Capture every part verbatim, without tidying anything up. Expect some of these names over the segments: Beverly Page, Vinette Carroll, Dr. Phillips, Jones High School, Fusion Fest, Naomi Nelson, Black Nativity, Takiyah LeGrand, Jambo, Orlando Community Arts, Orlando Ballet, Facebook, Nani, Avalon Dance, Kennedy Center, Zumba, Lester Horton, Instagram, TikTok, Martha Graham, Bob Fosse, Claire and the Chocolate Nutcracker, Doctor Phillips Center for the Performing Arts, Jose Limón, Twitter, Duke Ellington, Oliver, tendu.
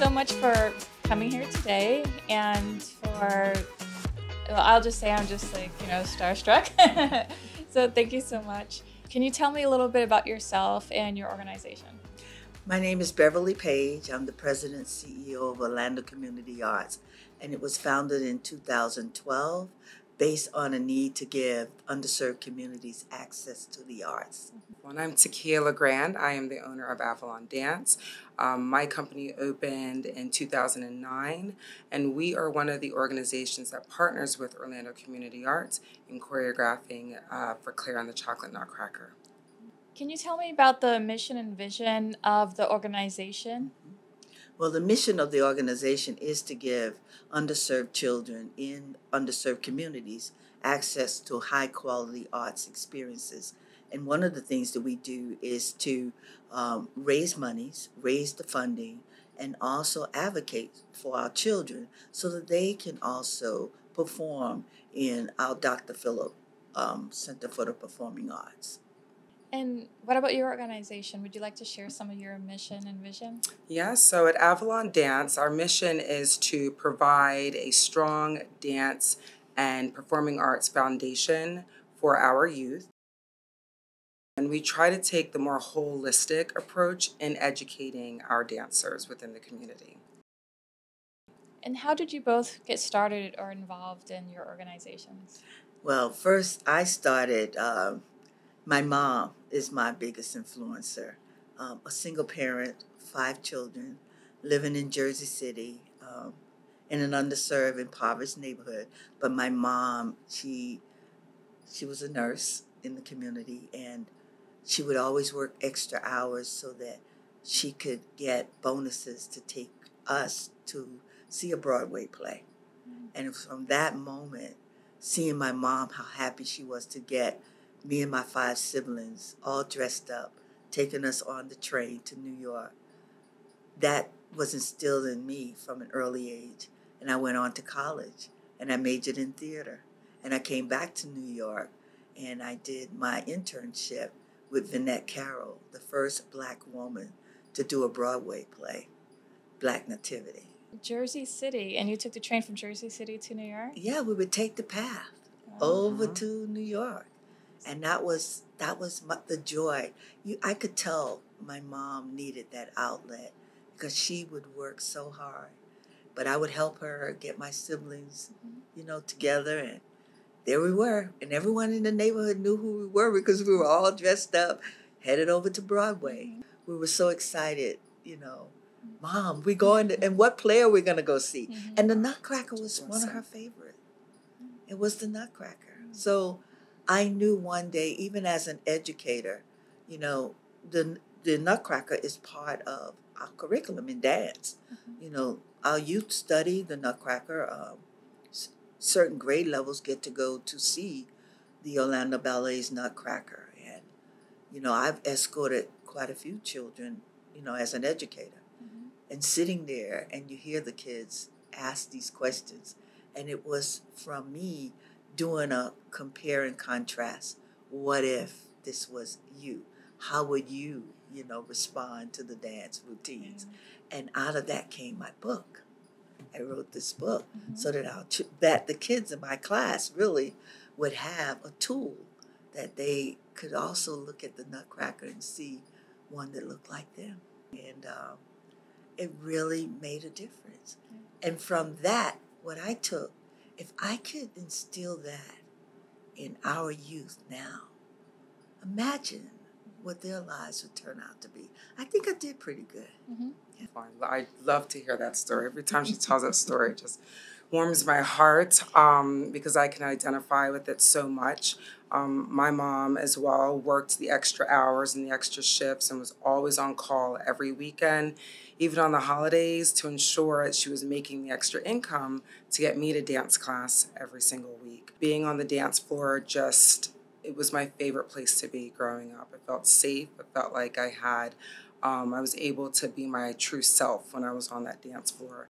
so much for coming here today, and for, well, I'll just say I'm just like, you know, starstruck. So thank you so much. Can you tell me a little bit about yourself and your organization? My name is Beverly Page. I'm the president and C E O of Orlando Community Arts, and it was founded in two thousand twelve based on a need to give underserved communities access to the arts. Well, I'm Takiyah LeGrand. I am the owner of Avalon Dance. Um, my company opened in two thousand nine, and we are one of the organizations that partners with Orlando Community Arts in choreographing uh, for Claire and the Chocolate Nutcracker. Can you tell me about the mission and vision of the organization? Well, the mission of the organization is to give underserved children in underserved communities access to high-quality arts experiences. And one of the things that we do is to um, raise monies, raise the funding, and also advocate for our children so that they can also perform in our Doctor Phillips um, Center for the Performing Arts. And what about your organization? Would you like to share some of your mission and vision? Yes, yeah, so at Avalon Dance, our mission is to provide a strong dance and performing arts foundation for our youth. And we try to take the more holistic approach in educating our dancers within the community. And how did you both get started or involved in your organizations? Well, first I started... Uh, My mom is my biggest influencer, um, a single parent, five children, living in Jersey City um, in an underserved, impoverished neighborhood. But my mom, she, she was a nurse in the community, and she would always work extra hours so that she could get bonuses to take us to see a Broadway play. Mm-hmm. And from that moment, seeing my mom, how happy she was to get me and my five siblings all dressed up, taking us on the train to New York. That was instilled in me from an early age. And I went on to college, and I majored in theater. And I came back to New York, and I did my internship with Vinette Carroll, the first Black woman to do a Broadway play, Black Nativity. Jersey City, and you took the train from Jersey City to New York? Yeah, we would take the path oh. over to New York. And that was that was my, the joy. You, I could tell my mom needed that outlet because she would work so hard. But I would help her get my siblings, you know, together. And there we were. And everyone in the neighborhood knew who we were because we were all dressed up, headed over to Broadway. We were so excited, you know. Mom, we going to, and what play are we going to go see? Mm-hmm. And the Nutcracker was one of her favorites. It was the Nutcracker. So I knew one day, even as an educator, you know, the the Nutcracker is part of our curriculum in dance. Mm-hmm. You know, our youth study the Nutcracker. Um, certain grade levels get to go to see the Orlando Ballet's Nutcracker. And, you know, I've escorted quite a few children, you know, as an educator. Mm-hmm. And sitting there, and you hear the kids ask these questions. And it was from me doing a compare and contrast. What if this was you? How would you, you know, respond to the dance routines? Mm-hmm. And out of that came my book. I wrote this book mm-hmm. so that I'll, that the kids in my class really would have a tool that they could also look at the Nutcracker and see one that looked like them. And um, it really made a difference. Mm-hmm. And from that, what I took, if I could instill that in our youth now, imagine what their lives would turn out to be. I think I did pretty good. Mm-hmm. Yeah. I love to hear that story. Every time she tells that story, it just warms my heart um, because I can identify with it so much. Um, my mom as well worked the extra hours and the extra shifts and was always on call every weekend, even on the holidays, to ensure that she was making the extra income to get me to dance class every single week. Being on the dance floor, just, it was my favorite place to be growing up. It felt safe. It felt like I had, um, I was able to be my true self when I was on that dance floor.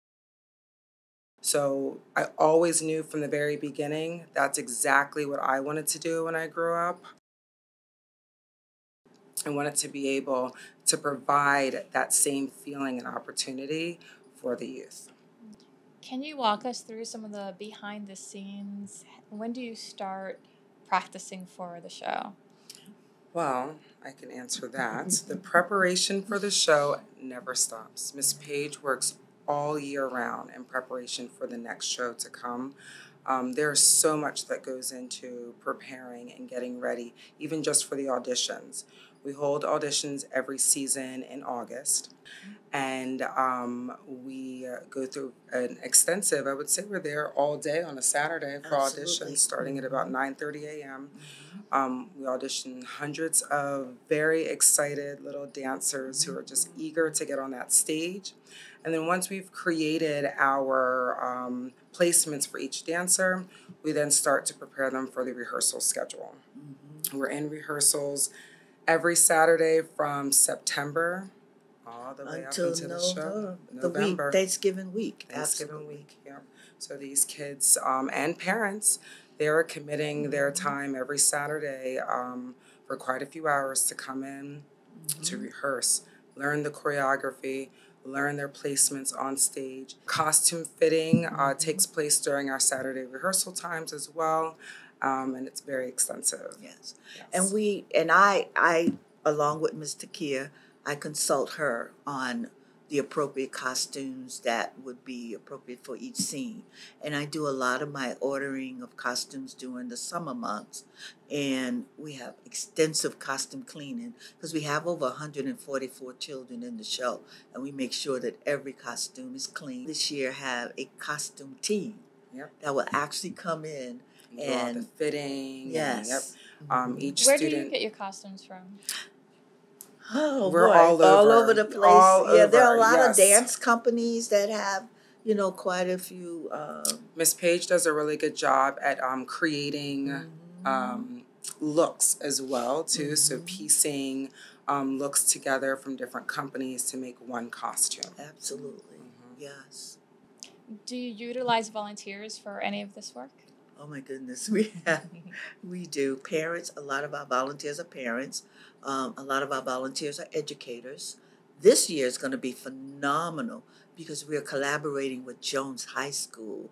So I always knew from the very beginning that's exactly what I wanted to do when I grew up. I wanted to be able to provide that same feeling and opportunity for the youth. Can you walk us through some of the behind the scenes? When do you start practicing for the show? Well, I can answer that. The preparation for the show never stops. Miss Page works all year round in preparation for the next show to come. Um, there's so much that goes into preparing and getting ready, even just for the auditions. We hold auditions every season in August, and um, we uh, go through an extensive, I would say we're there all day on a Saturday for Absolutely. auditions, starting at about nine thirty a m Um, we audition hundreds of very excited little dancers who are just eager to get on that stage. And then once we've created our um, placements for each dancer, we then start to prepare them for the rehearsal schedule. Mm-hmm. We're in rehearsals every Saturday from September all the way Until up into November, the show. November. The week, Thanksgiving week. Thanksgiving Absolutely. week, yeah. So these kids um, and parents, they're committing their time every Saturday um, for quite a few hours to come in mm-hmm. to rehearse, learn the choreography, learn their placements on stage. Costume fitting uh, takes place during our Saturday rehearsal times as well, um, and it's very extensive. Yes, yes. and we and I, I along with Miz Takiyah, I consult her on the appropriate costumes that would be appropriate for each scene, and I do a lot of my ordering of costumes during the summer months, and we have extensive costume cleaning because we have over one hundred forty-four children in the show, and we make sure that every costume is clean. This year have a costume team yep. that will actually come in and, and do all the fitting. Yes. And, yep. um, each Where student, do you get your costumes from? Oh, we're boy. all over, all over the place. All yeah, over. There are a lot yes. of dance companies that have, you know, quite a few. Um, Miss Page does a really good job at um, creating mm-hmm. um, looks as well, too. Mm-hmm. So piecing um, looks together from different companies to make one costume. Absolutely, mm-hmm. yes. Do you utilize volunteers for any of this work? Oh my goodness, we have, we do. Parents, a lot of our volunteers are parents. Um, a lot of our volunteers are educators. This year is going to be phenomenal because we are collaborating with Jones High School,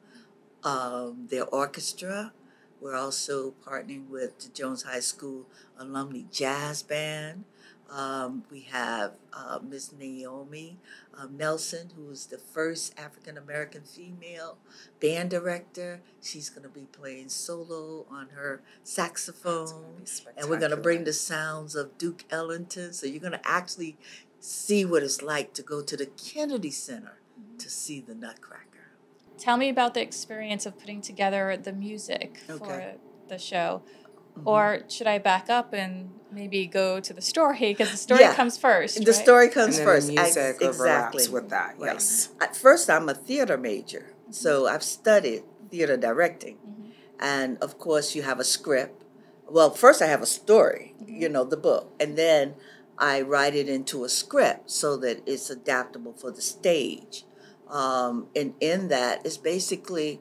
um, their orchestra. We're also partnering with the Jones High School Alumni Jazz Band. Um, we have uh, Miz Naomi um, Nelson, who is the first African-American female band director. She's going to be playing solo on her saxophone. And we're going to bring the sounds of Duke Ellington. So you're going to actually see what it's like to go to the Kennedy Center mm-hmm. to see the Nutcracker. Tell me about the experience of putting together the music okay. for the show. Mm-hmm. Or should I back up and maybe go to the story? Because the story yeah. comes first. The right? story comes and then first. The music I, exactly. overlaps with that, right. yes. At first, I'm a theater major, mm-hmm. so I've studied theater directing. Mm-hmm. And, of course, you have a script. Well, first I have a story, mm-hmm. you know, the book. And then I write it into a script so that it's adaptable for the stage. Um, and in that is basically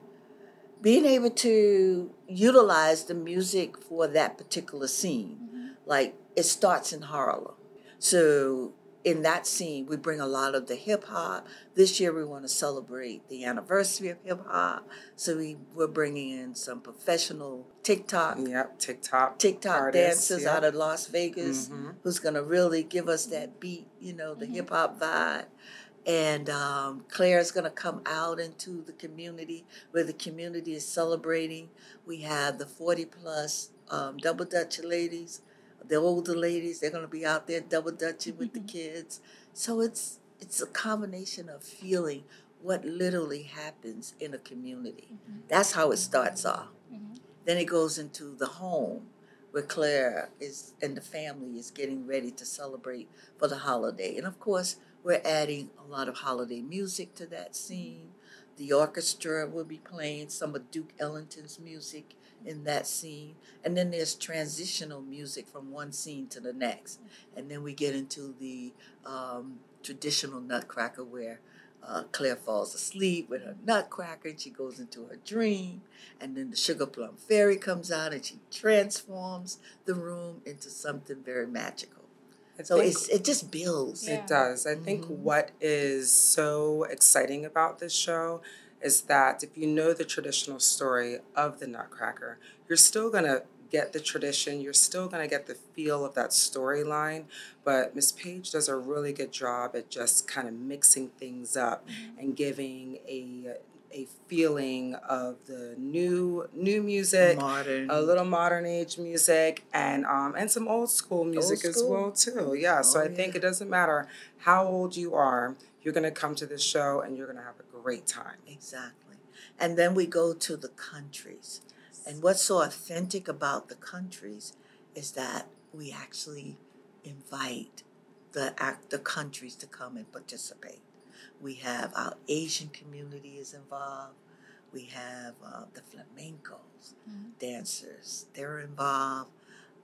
being able to utilize the music for that particular scene. Mm-hmm. Like, it starts in Harlem. So in that scene, we bring a lot of the hip-hop. This year, we want to celebrate the anniversary of hip-hop. So we, we're bringing in some professional TikTok. Yep, TikTok TikTok artists, dancers yep. out of Las Vegas mm-hmm. who's going to really give us that beat, you know, the mm-hmm. hip-hop vibe. And um, Claire's going to come out into the community where the community is celebrating. We have the forty-plus um, double Dutch ladies, the older ladies. They're going to be out there double Dutching with mm-hmm. the kids. So it's it's a combination of feeling what literally happens in a community. Mm-hmm. That's how it starts off. Mm-hmm. Then it goes into the home where Claire is and the family is getting ready to celebrate for the holiday. And, of course, we're adding a lot of holiday music to that scene. The orchestra will be playing some of Duke Ellington's music in that scene. And then there's transitional music from one scene to the next. And then we get into the um, traditional Nutcracker where uh, Claire falls asleep with her Nutcracker and she goes into her dream. And then the Sugar Plum Fairy comes out and she transforms the room into something very magical. I so think, it's, it just builds. Yeah. It does. I think mm-hmm. what is so exciting about this show is that if you know the traditional story of the Nutcracker, you're still going to get the tradition, you're still going to get the feel of that storyline, but Miss Page does a really good job at just kind of mixing things up mm-hmm. and giving a a feeling of the new new music, modern. a little modern age music, and um and some old school music old school. as well too. Yeah, oh, so I yeah. think it doesn't matter how old you are, you're going to come to this show and you're going to have a great time. Exactly. And then we go to the countries. And what's so authentic about the countries is that we actually invite the act, the countries to come and participate. We have our Asian community is involved. We have uh, the flamencos, mm-hmm. dancers. They're involved.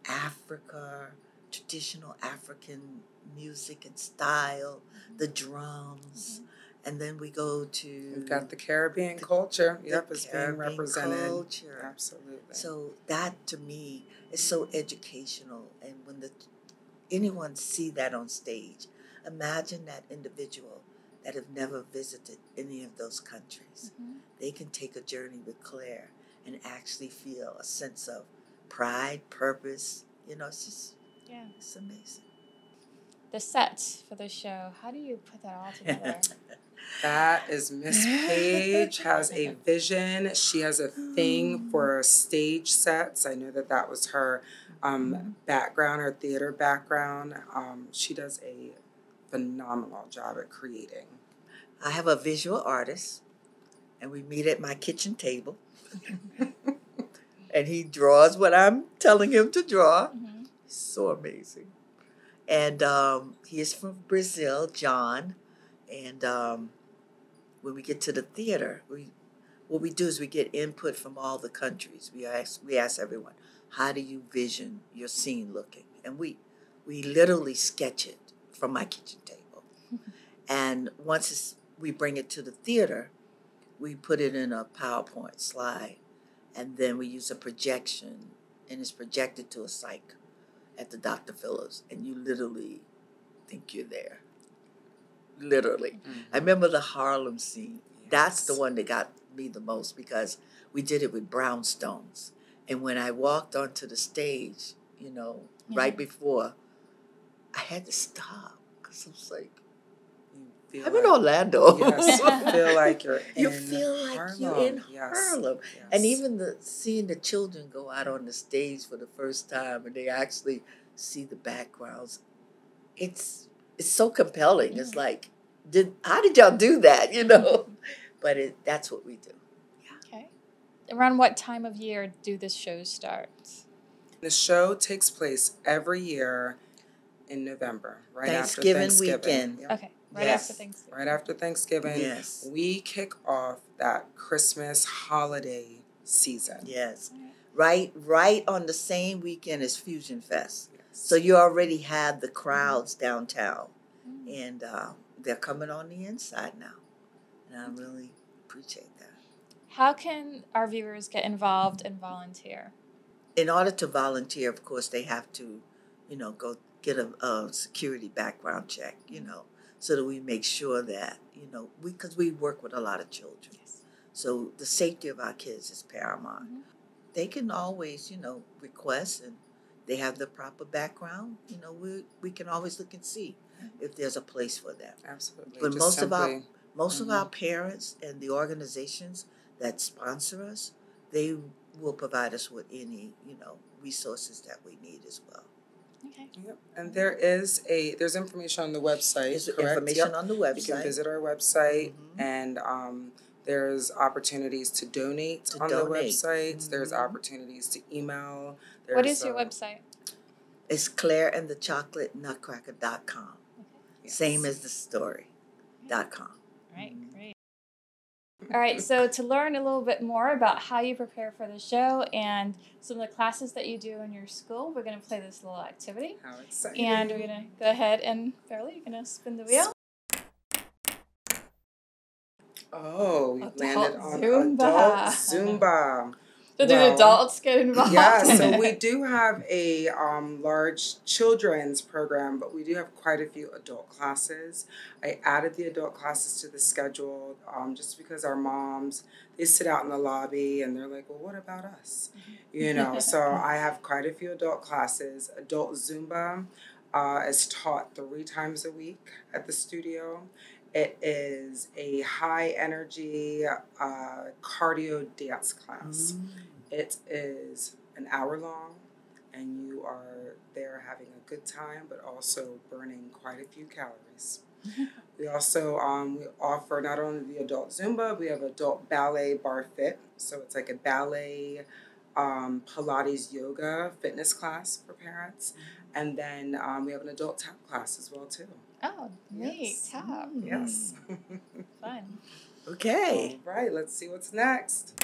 Africa, traditional African music and style, mm-hmm. the drums. Mm-hmm. And then we go to... We've got the Caribbean the, culture. Yep, it's Caribbean being represented. Culture. Absolutely. So that, to me, is so educational. And when the anyone see that on stage, imagine that individual that have never visited any of those countries. Mm-hmm. They can take a journey with Claire and actually feel a sense of pride, purpose. You know, it's just... Yeah. It's amazing. The sets for the show, how do you put that all together? That is Miss Page has a vision. She has a thing for stage sets. I know that that was her um, background, her theater background. Um, she does a phenomenal job at creating. I have a visual artist, and we meet at my kitchen table. And he draws what I'm telling him to draw. Mm-hmm. So amazing. And um, he is from Brazil, John. And um, when we get to the theater, we what we do is we get input from all the countries. We ask we ask everyone, how do you vision your scene looking? And we we literally sketch it from my kitchen table. And once it's, we bring it to the theater, we put it in a PowerPoint slide, and then we use a projection, and it's projected to a psych at the Doctor Phillips, and you literally think you're there. Literally. Mm-hmm. I remember the Harlem scene. Yes. That's the one that got me the most because we did it with brownstones. And when I walked onto the stage, you know, yeah. right before, I had to stop because I was like, feel I'm like, in Orlando. Yes, you feel like you're in You feel like Harlem. you're in yes. Harlem. Yes. And even the seeing the children go out on the stage for the first time and they actually see the backgrounds, it's... It's so compelling. Yeah. It's like, did how did y'all do that? You know, but it, that's what we do. Yeah. Okay. Around what time of year do the shows start? The show takes place every year in November, right Thanksgiving after Thanksgiving weekend. Yep. Okay, right yes. after Thanksgiving. Right after Thanksgiving. Yes. We kick off that Christmas holiday season. Yes. Right. Right on the same weekend as Fusion Fest. So you already have the crowds downtown, mm-hmm. and uh, they're coming on the inside now, and I really appreciate that. How can our viewers get involved and volunteer? In order to volunteer, of course, they have to, you know, go get a, a security background check, you know, so that we make sure that, you know, we because we work with a lot of children. Yes. So the safety of our kids is paramount. Mm-hmm. They can always, you know, request and they have the proper background, you know, we we can always look and see if there's a place for them. Absolutely. But Just most simply, of our most mm-hmm. of our parents and the organizations that sponsor us, they will provide us with any, you know, resources that we need as well. Okay. Yep. And there is a there's information on the website. There's correct? information yep. on the website. You can visit our website mm-hmm. and um there's opportunities to donate to on donate. the website. Mm-hmm. There's opportunities to email. There's what is your a, website? It's Claire and the Chocolate Nutcracker dot com. Okay. Yes. Same as the story. Okay. Dot com. All right, mm-hmm. great. All right, so to learn a little bit more about how you prepare for the show and some of the classes that you do in your school, we're going to play this little activity. How exciting. And we're going to go ahead and, Beverly, you're going to spin the wheel. Oh, we landed on adult Zumba. Zumba. So well, did adults get involved? Yeah, so we do have a um, large children's program, but we do have quite a few adult classes. I added the adult classes to the schedule um, just because our moms, they sit out in the lobby and they're like, well, what about us? You know, so I have quite a few adult classes. Adult Zumba uh, is taught three times a week at the studio. It is a high-energy uh, cardio dance class. Mm. It is an hour long, and you are there having a good time, but also burning quite a few calories. We also um, we offer not only the adult Zumba, we have adult ballet bar fit. So it's like a ballet um, Pilates yoga fitness class for parents. And then um, we have an adult tap class as well, too. Oh, neat. Yes. Top. Mm. Yes. Fun. Okay. All right, let's see what's next.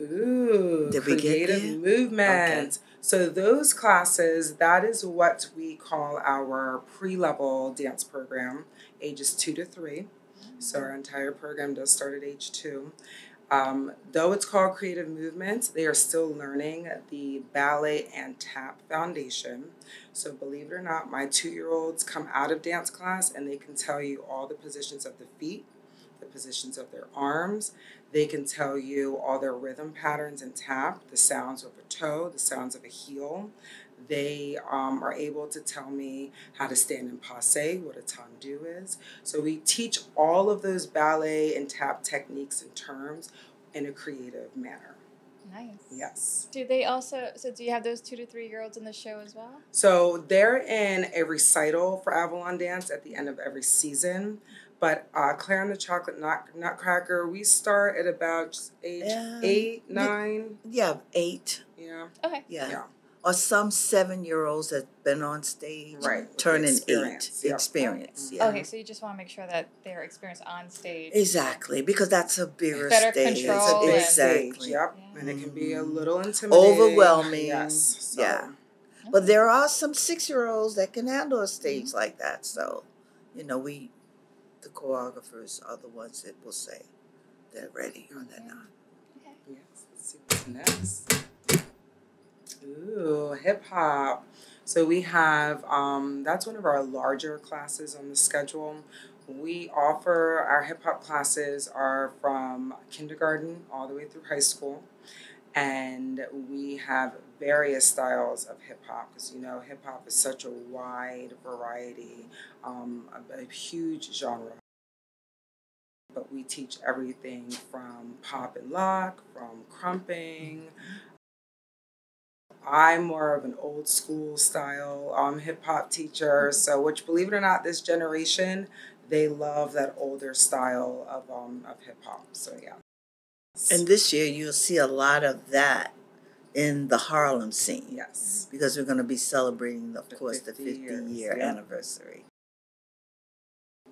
Ooh, Did we creative get movement. Okay. So those classes, that is what we call our pre-level dance program, ages two to three. Mm-hmm. So our entire program does start at age two. Um, though it's called Creative Movements, they are still learning the ballet and tap foundation. So believe it or not, my two-year-olds come out of dance class and they can tell you all the positions of the feet, the positions of their arms. They can tell you all their rhythm patterns and tap, the sounds of a toe, the sounds of a heel. They um, are able to tell me how to stand in passe, what a tendu is. So we teach all of those ballet and tap techniques and terms in a creative manner. Nice. Yes. Do they also, so do you have those two to three year olds in the show as well? So they're in a recital for Avalon Dance at the end of every season. But uh, Claire and the Chocolate Nutcracker, we start at about age um, eight, nine. Yeah, eight. Yeah. Okay. Yeah. yeah. Or some seven-year-olds that's been on stage right. turning experience. eight. Yep. Experience. Mm-hmm. yeah. Okay, so you just want to make sure that their experience on stage. Exactly, because that's a bigger Better stage. Better control. Exactly. Stage. Yep, yeah. And it can be a little intimidating. Overwhelming. Yes. So. Yeah. Okay. But there are some six-year-olds that can handle a stage mm-hmm. like that. So, you know, we, the choreographers are the ones that will say they're ready or they're not. Okay. Yes, let's see what's next. Ooh, hip-hop. So we have, um, that's one of our larger classes on the schedule. We offer, our hip-hop classes are from kindergarten all the way through high school. And we have various styles of hip-hop because, you know, hip-hop is such a wide variety, um, a, a huge genre. But we teach everything from pop and lock, from crumping. I'm more of an old school style um, hip hop teacher, so which, believe it or not, this generation, they love that older style of um, of hip hop. So yeah. And this year you'll see a lot of that in the Harlem scene. Yes. Because we're going to be celebrating, of course, the fifty year yeah. anniversary.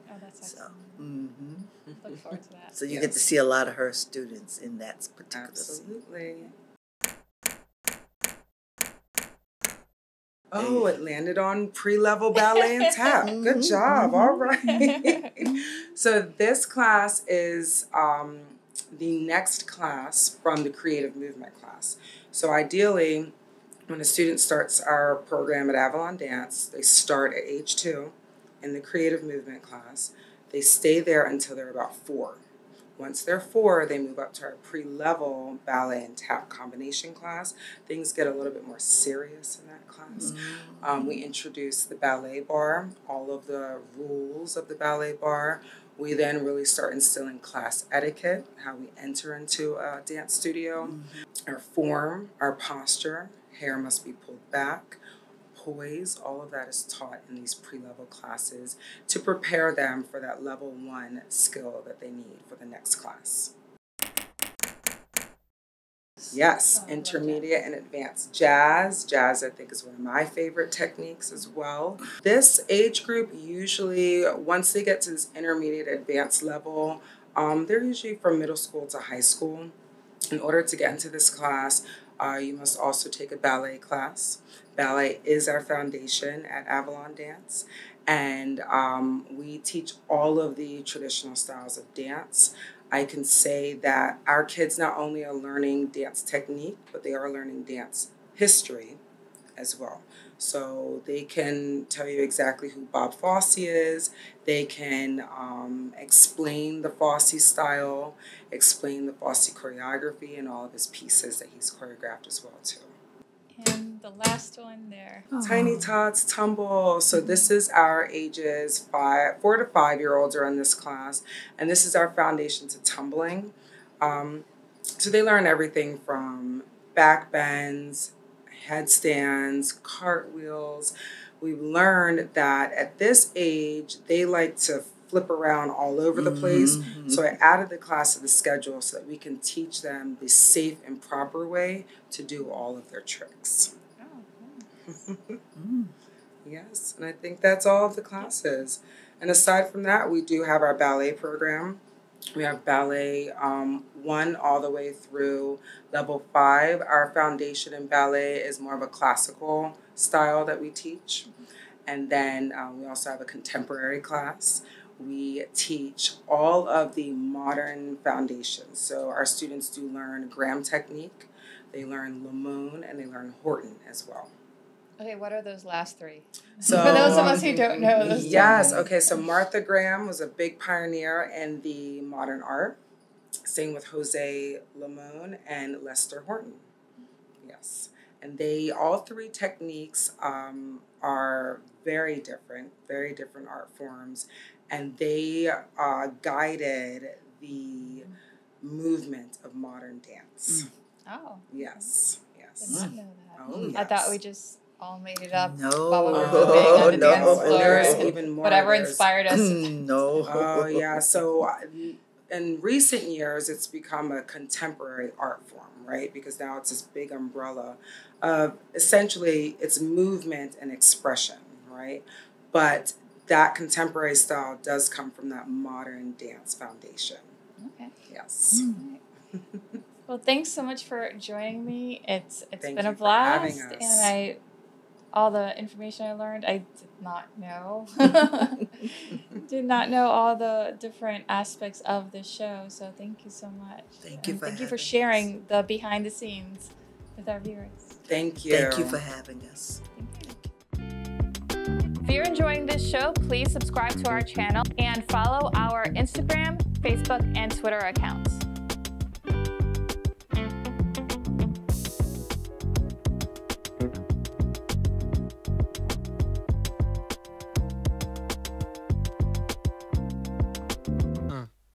Oh, that's excellent. So, mm-hmm. Look forward to that. So you yes. get to see a lot of her students in that particular Absolutely. Scene. Absolutely. Oh, it landed on pre-level ballet and tap. Good job. All right. So this class is um, the next class from the creative movement class. So ideally, when a student starts our program at Avalon Dance, they start at age two in the creative movement class. They stay there until they're about four. Once they're four, they move up to our pre-level ballet and tap combination class. Things get a little bit more serious in that class. Mm-hmm. Um, we introduce the ballet bar, all of the rules of the ballet bar. We then really start instilling class etiquette, how we enter into a dance studio, mm-hmm. our form, our posture, hair must be pulled back, poise, all of that is taught in these pre-level classes to prepare them for that level one skill that they need for the next class. Yes, intermediate and advanced jazz. Jazz, I think, is one of my favorite techniques as well. This age group usually, once they get to this intermediate advanced level, um, they're usually from middle school to high school. In order to get into this class, Uh, you must also take a ballet class. Ballet is our foundation at Avalon Dance, and um, we teach all of the traditional styles of dance. I can say that our kids not only are learning dance technique, but they are learning dance history as well. So they can tell you exactly who Bob Fosse is. They can um, explain the Fosse style, explain the Fosse choreography and all of his pieces that he's choreographed as well too. And the last one there. Aww. Tiny Tots Tumble. So this is our ages five, four to five year olds are in this class. And this is our foundation to tumbling. Um, so they learn everything from back bends, headstands, cartwheels. We've learned that at this age, they like to flip around all over the place. Mm-hmm. So I added the class to the schedule so that we can teach them the safe and proper way to do all of their tricks. Oh, nice. mm. Yes, and I think that's all of the classes. And aside from that, we do have our ballet program. We have ballet um, one all the way through level five. Our foundation in ballet is more of a classical style that we teach. And then um, we also have a contemporary class. We teach all of the modern foundations. So our students do learn Graham technique, they learn Limón, and they learn Horton as well. Okay, what are those last three? So, for those of us who don't know. Those yes, terms. Okay, so Martha Graham was a big pioneer in the modern art. Same with Jose Limón and Lester Horton. Yes, and they, all three techniques um, are very different, very different art forms, and they uh, guided the movement of modern dance. Oh. Yes, yes. Did not know that. Oh, yes. I thought we just... all made it up. No, oh, no, no. There's even more. Whatever others. Inspired us. No. Oh, yeah. So in recent years, it's become a contemporary art form, right? Because now it's this big umbrella of essentially it's movement and expression, right? But that contemporary style does come from that modern dance foundation. Okay. Yes. Mm-hmm. Well, thanks so much for joining me. It's it's Thank been a blast, and I. All the information I learned, I did not know. Did not know all the different aspects of the show. So thank you so much. Thank you. For thank you for sharing us. The behind the scenes with our viewers. Thank you. Thank you for having us. Thank you. If you're enjoying this show, please subscribe to our channel and follow our Instagram, Facebook, and Twitter accounts.